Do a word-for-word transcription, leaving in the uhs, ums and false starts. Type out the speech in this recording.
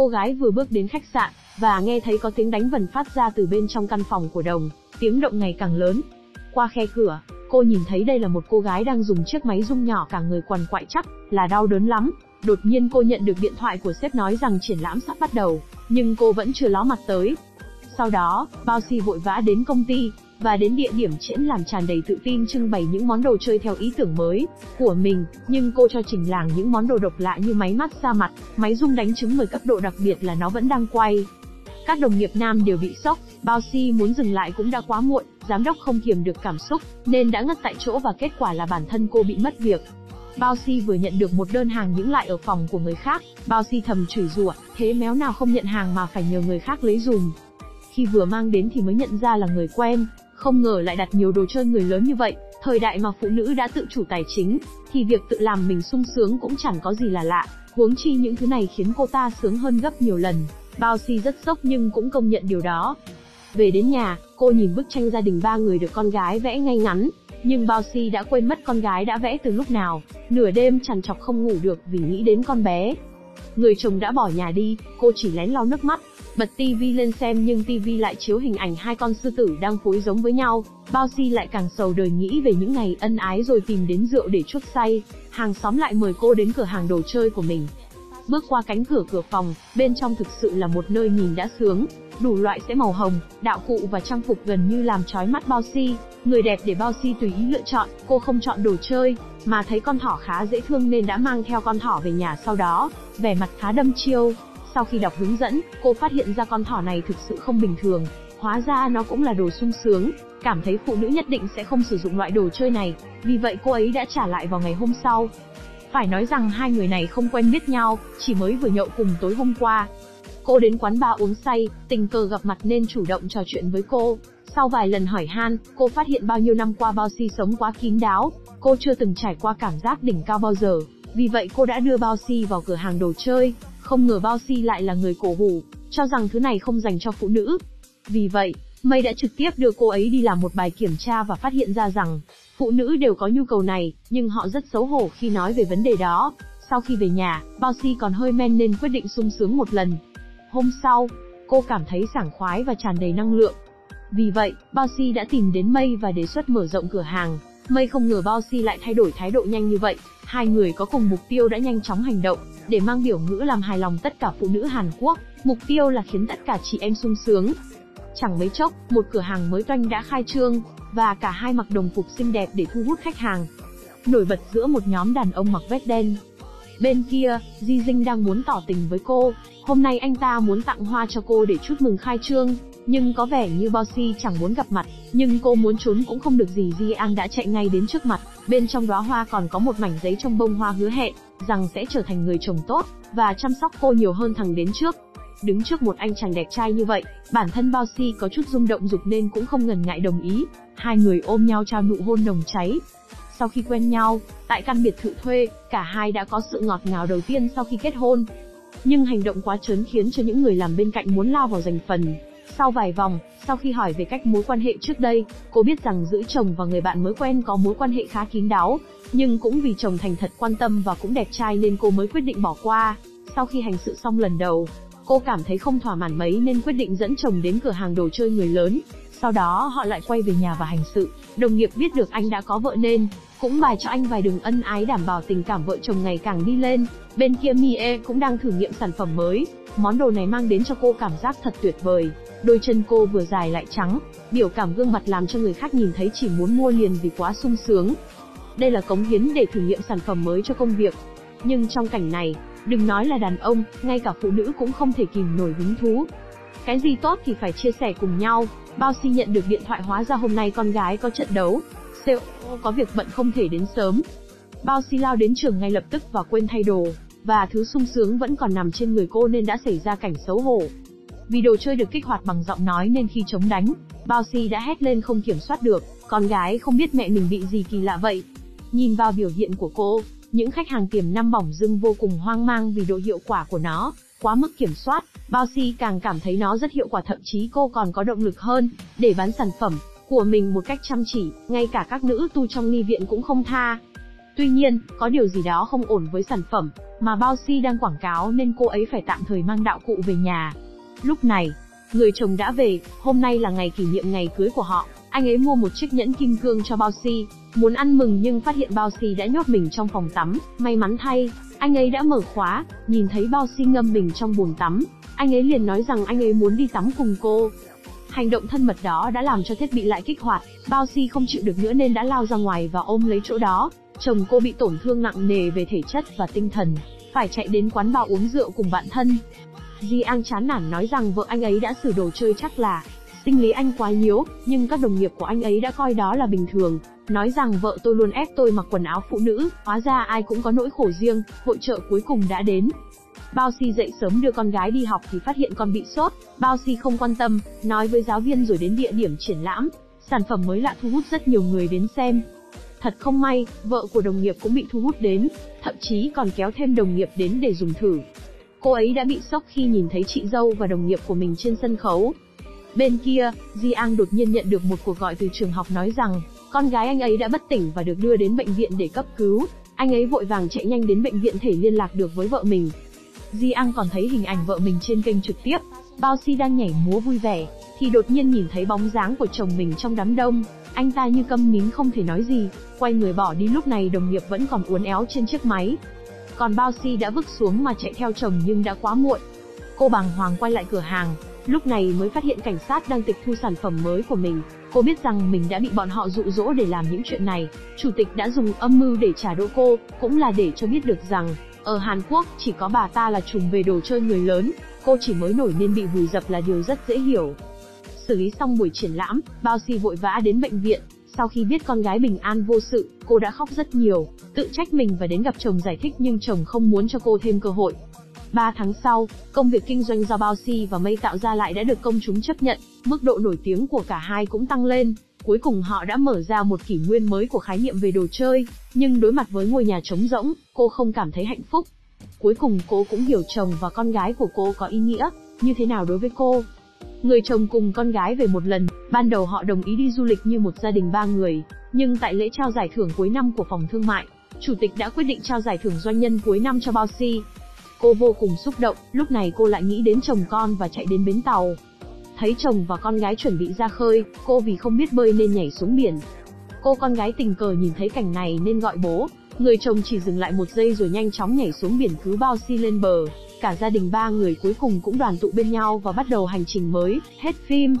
Cô gái vừa bước đến khách sạn, và nghe thấy có tiếng đánh vần phát ra từ bên trong căn phòng của Đồng, tiếng động ngày càng lớn. Qua khe cửa, cô nhìn thấy đây là một cô gái đang dùng chiếc máy rung nhỏ cả người quằn quại, chắc là đau đớn lắm. Đột nhiên cô nhận được điện thoại của sếp nói rằng triển lãm sắp bắt đầu, nhưng cô vẫn chưa ló mặt tới. Sau đó, Bao Si vội vã đến công ty, và đến địa điểm triển lãm tràn đầy tự tin trưng bày những món đồ chơi theo ý tưởng mới của mình, nhưng cô cho trình làng những món đồ độc lạ như máy massage mặt, máy rung đánh trứng mười cấp độ, đặc biệt là nó vẫn đang quay. Các đồng nghiệp nam đều bị sốc, Bao Si muốn dừng lại cũng đã quá muộn, giám đốc không kiềm được cảm xúc, nên đã ngất tại chỗ và kết quả là bản thân cô bị mất việc. Bao Si vừa nhận được một đơn hàng những lại ở phòng của người khác, Bao Si thầm chửi rủa, thế méo nào không nhận hàng mà phải nhờ người khác lấy dùm. Khi vừa mang đến thì mới nhận ra là người quen, không ngờ lại đặt nhiều đồ chơi người lớn như vậy. Thời đại mà phụ nữ đã tự chủ tài chính, thì việc tự làm mình sung sướng cũng chẳng có gì là lạ, huống chi những thứ này khiến cô ta sướng hơn gấp nhiều lần. Bao Si rất sốc nhưng cũng công nhận điều đó. Về đến nhà, cô nhìn bức tranh gia đình ba người được con gái vẽ ngay ngắn, nhưng Bao Si đã quên mất con gái đã vẽ từ lúc nào, nửa đêm trằn trọc không ngủ được vì nghĩ đến con bé. Người chồng đã bỏ nhà đi, cô chỉ lén lau nước mắt, bật tivi lên xem nhưng tivi lại chiếu hình ảnh hai con sư tử đang phối giống với nhau. Bao Si lại càng sầu đời nghĩ về những ngày ân ái rồi tìm đến rượu để chuốc say. Hàng xóm lại mời cô đến cửa hàng đồ chơi của mình. Bước qua cánh cửa cửa phòng, bên trong thực sự là một nơi nhìn đã sướng, đủ loại sẽ màu hồng, đạo cụ và trang phục gần như làm chói mắt Bao Si. Người đẹp để Bao Si tùy ý lựa chọn, cô không chọn đồ chơi, mà thấy con thỏ khá dễ thương nên đã mang theo con thỏ về nhà sau đó, vẻ mặt khá đăm chiêu. Sau khi đọc hướng dẫn, cô phát hiện ra con thỏ này thực sự không bình thường, hóa ra nó cũng là đồ sung sướng, cảm thấy phụ nữ nhất định sẽ không sử dụng loại đồ chơi này, vì vậy cô ấy đã trả lại vào ngày hôm sau. Phải nói rằng hai người này không quen biết nhau, chỉ mới vừa nhậu cùng tối hôm qua. Cô đến quán bar uống say, tình cờ gặp mặt nên chủ động trò chuyện với cô. Sau vài lần hỏi han, cô phát hiện bao nhiêu năm qua Bao Si sống quá kín đáo, cô chưa từng trải qua cảm giác đỉnh cao bao giờ, vì vậy cô đã đưa Bao Si vào cửa hàng đồ chơi. Không ngờ Bao Si lại là người cổ hủ, cho rằng thứ này không dành cho phụ nữ. Vì vậy, Mây đã trực tiếp đưa cô ấy đi làm một bài kiểm tra và phát hiện ra rằng phụ nữ đều có nhu cầu này, nhưng họ rất xấu hổ khi nói về vấn đề đó. Sau khi về nhà, Bao Si còn hơi men nên quyết định sung sướng một lần. Hôm sau, cô cảm thấy sảng khoái và tràn đầy năng lượng. Vì vậy, Bao Si đã tìm đến Mây và đề xuất mở rộng cửa hàng. Mây không ngờ Bao Si lại thay đổi thái độ nhanh như vậy. Hai người có cùng mục tiêu đã nhanh chóng hành động để mang biểu ngữ làm hài lòng tất cả phụ nữ Hàn Quốc. Mục tiêu là khiến tất cả chị em sung sướng. Chẳng mấy chốc, một cửa hàng mới toanh đã khai trương, và cả hai mặc đồng phục xinh đẹp để thu hút khách hàng. Nổi bật giữa một nhóm đàn ông mặc vest đen. Bên kia, Ji Jing đang muốn tỏ tình với cô. Hôm nay anh ta muốn tặng hoa cho cô để chúc mừng khai trương, nhưng có vẻ như Bao Si chẳng muốn gặp mặt, nhưng cô muốn trốn cũng không được gì. Ji An đã chạy ngay đến trước mặt, bên trong đóa hoa còn có một mảnh giấy trong bông hoa hứa hẹn rằng sẽ trở thành người chồng tốt và chăm sóc cô nhiều hơn thằng đến trước. Đứng trước một anh chàng đẹp trai như vậy, bản thân Bao Si có chút rung động dục nên cũng không ngần ngại đồng ý. Hai người ôm nhau trao nụ hôn nồng cháy. Sau khi quen nhau, tại căn biệt thự thuê, cả hai đã có sự ngọt ngào đầu tiên sau khi kết hôn. Nhưng hành động quá trớn khiến cho những người làm bên cạnh muốn lao vào giành phần. Sau vài vòng, sau khi hỏi về cách mối quan hệ trước đây, cô biết rằng giữa chồng và người bạn mới quen có mối quan hệ khá kín đáo, nhưng cũng vì chồng thành thật quan tâm và cũng đẹp trai nên cô mới quyết định bỏ qua. Sau khi hành sự xong lần đầu, cô cảm thấy không thỏa mãn mấy nên quyết định dẫn chồng đến cửa hàng đồ chơi người lớn. Sau đó họ lại quay về nhà và hành sự. Đồng nghiệp biết được anh đã có vợ nên cũng bày cho anh vài đường ân ái đảm bảo tình cảm vợ chồng ngày càng đi lên. Bên kia Mie cũng đang thử nghiệm sản phẩm mới. Món đồ này mang đến cho cô cảm giác thật tuyệt vời. Đôi chân cô vừa dài lại trắng, biểu cảm gương mặt làm cho người khác nhìn thấy chỉ muốn mua liền vì quá sung sướng. Đây là cống hiến để thử nghiệm sản phẩm mới cho công việc. Nhưng trong cảnh này, đừng nói là đàn ông, ngay cả phụ nữ cũng không thể kìm nổi hứng thú. Cái gì tốt thì phải chia sẻ cùng nhau. Bao Si nhận được điện thoại, hóa ra hôm nay con gái có trận đấu, Seo có việc bận không thể đến sớm. Bao Si lao đến trường ngay lập tức và quên thay đồ, và thứ sung sướng vẫn còn nằm trên người cô nên đã xảy ra cảnh xấu hổ. Vì đồ chơi được kích hoạt bằng giọng nói nên khi chống đánh, Bao Si đã hét lên không kiểm soát được, con gái không biết mẹ mình bị gì kỳ lạ vậy. Nhìn vào biểu hiện của cô, những khách hàng tiềm năng bỏng dưng vô cùng hoang mang vì độ hiệu quả của nó quá mức kiểm soát. Bao Si càng cảm thấy nó rất hiệu quả, thậm chí cô còn có động lực hơn để bán sản phẩm của mình một cách chăm chỉ, ngay cả các nữ tu trong ni viện cũng không tha. Tuy nhiên, có điều gì đó không ổn với sản phẩm mà Bao Si đang quảng cáo nên cô ấy phải tạm thời mang đạo cụ về nhà. Lúc này, người chồng đã về, hôm nay là ngày kỷ niệm ngày cưới của họ. Anh ấy mua một chiếc nhẫn kim cương cho Bao Si, muốn ăn mừng nhưng phát hiện Bao Si đã nhốt mình trong phòng tắm. May mắn thay, anh ấy đã mở khóa, nhìn thấy Bao Si ngâm mình trong bồn tắm. Anh ấy liền nói rằng anh ấy muốn đi tắm cùng cô. Hành động thân mật đó đã làm cho thiết bị lại kích hoạt. Bao Si không chịu được nữa nên đã lao ra ngoài và ôm lấy chỗ đó. Chồng cô bị tổn thương nặng nề về thể chất và tinh thần, phải chạy đến quán bar uống rượu cùng bạn thân. Di An chán nản nói rằng vợ anh ấy đã sửa đồ chơi, chắc là sinh lý anh quá yếu, nhưng các đồng nghiệp của anh ấy đã coi đó là bình thường, nói rằng vợ tôi luôn ép tôi mặc quần áo phụ nữ, hóa ra ai cũng có nỗi khổ riêng. Hội chợ cuối cùng đã đến. Bao Si dậy sớm đưa con gái đi học thì phát hiện con bị sốt. Bao Si không quan tâm, nói với giáo viên rồi đến địa điểm triển lãm. Sản phẩm mới lạ thu hút rất nhiều người đến xem. Thật không may, vợ của đồng nghiệp cũng bị thu hút đến, thậm chí còn kéo thêm đồng nghiệp đến để dùng thử. Cô ấy đã bị sốc khi nhìn thấy chị dâu và đồng nghiệp của mình trên sân khấu. Bên kia, Di An đột nhiên nhận được một cuộc gọi từ trường học nói rằng con gái anh ấy đã bất tỉnh và được đưa đến bệnh viện để cấp cứu. Anh ấy vội vàng chạy nhanh đến bệnh viện để liên lạc được với vợ mình. Di An còn thấy hình ảnh vợ mình trên kênh trực tiếp. Bao Si đang nhảy múa vui vẻ thì đột nhiên nhìn thấy bóng dáng của chồng mình trong đám đông. Anh ta như câm nín không thể nói gì, quay người bỏ đi. Lúc này đồng nghiệp vẫn còn uốn éo trên chiếc máy, còn Bao Si đã vứt xuống mà chạy theo chồng nhưng đã quá muộn. Cô bàng hoàng quay lại cửa hàng, lúc này mới phát hiện cảnh sát đang tịch thu sản phẩm mới của mình. Cô biết rằng mình đã bị bọn họ dụ dỗ để làm những chuyện này. Chủ tịch đã dùng âm mưu để trả đũa cô, cũng là để cho biết được rằng ở Hàn Quốc chỉ có bà ta là trùm về đồ chơi người lớn, cô chỉ mới nổi nên bị vùi dập là điều rất dễ hiểu. Xử lý xong buổi triển lãm, Bao Si vội vã đến bệnh viện. Sau khi biết con gái bình an vô sự, cô đã khóc rất nhiều, tự trách mình và đến gặp chồng giải thích nhưng chồng không muốn cho cô thêm cơ hội. Ba tháng sau, công việc kinh doanh do Bao Si và Mây tạo ra lại đã được công chúng chấp nhận, mức độ nổi tiếng của cả hai cũng tăng lên. Cuối cùng họ đã mở ra một kỷ nguyên mới của khái niệm về đồ chơi, nhưng đối mặt với ngôi nhà trống rỗng, cô không cảm thấy hạnh phúc. Cuối cùng cô cũng hiểu chồng và con gái của cô có ý nghĩa như thế nào đối với cô. Người chồng cùng con gái về một lần, ban đầu họ đồng ý đi du lịch như một gia đình ba người, nhưng tại lễ trao giải thưởng cuối năm của phòng thương mại, chủ tịch đã quyết định trao giải thưởng doanh nhân cuối năm cho Bao Si. Cô vô cùng xúc động, lúc này cô lại nghĩ đến chồng con và chạy đến bến tàu. Thấy chồng và con gái chuẩn bị ra khơi, cô vì không biết bơi nên nhảy xuống biển. Cô con gái tình cờ nhìn thấy cảnh này nên gọi bố, người chồng chỉ dừng lại một giây rồi nhanh chóng nhảy xuống biển cứu Bao Si lên bờ. Cả gia đình ba người cuối cùng cũng đoàn tụ bên nhau và bắt đầu hành trình mới. Hết phim.